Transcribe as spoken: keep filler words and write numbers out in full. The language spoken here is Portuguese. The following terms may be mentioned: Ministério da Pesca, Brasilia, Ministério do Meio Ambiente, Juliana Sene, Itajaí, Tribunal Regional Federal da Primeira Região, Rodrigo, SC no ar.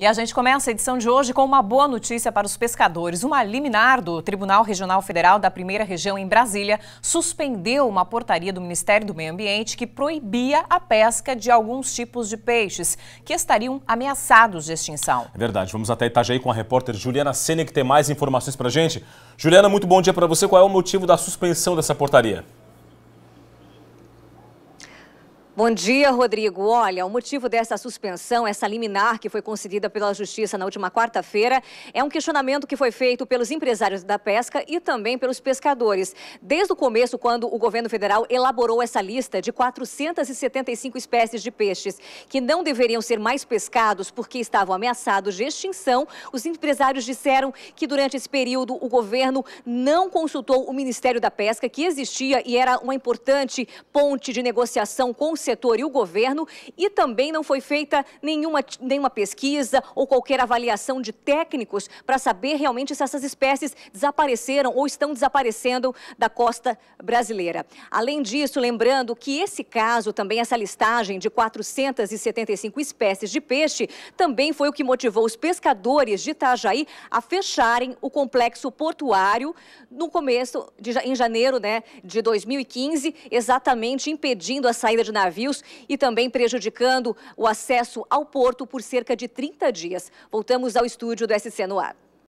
E a gente começa a edição de hoje com uma boa notícia para os pescadores. Uma liminar do Tribunal Regional Federal da Primeira Região em Brasília suspendeu uma portaria do Ministério do Meio Ambiente que proibia a pesca de alguns tipos de peixes que estariam ameaçados de extinção. É verdade. Vamos até Itajaí com a repórter Juliana Sene, que tem mais informações para a gente. Juliana, muito bom dia para você. Qual é o motivo da suspensão dessa portaria? Bom dia, Rodrigo. Olha, o motivo dessa suspensão, essa liminar que foi concedida pela Justiça na última quarta-feira, é um questionamento que foi feito pelos empresários da pesca e também pelos pescadores. Desde o começo, quando o governo federal elaborou essa lista de quatrocentas e setenta e cinco espécies de peixes que não deveriam ser mais pescados porque estavam ameaçados de extinção, os empresários disseram que durante esse período o governo não consultou o Ministério da Pesca, que existia e era uma importante ponte de negociação com o setor. setor e o governo, e também não foi feita nenhuma, nenhuma pesquisa ou qualquer avaliação de técnicos para saber realmente se essas espécies desapareceram ou estão desaparecendo da costa brasileira. Além disso, lembrando que esse caso, também essa listagem de quatrocentas e setenta e cinco espécies de peixe, também foi o que motivou os pescadores de Itajaí a fecharem o complexo portuário no começo, de, em janeiro né, de dois mil e quinze, exatamente impedindo a saída de navios e também prejudicando o acesso ao porto por cerca de trinta dias. Voltamos ao estúdio do S C no ar.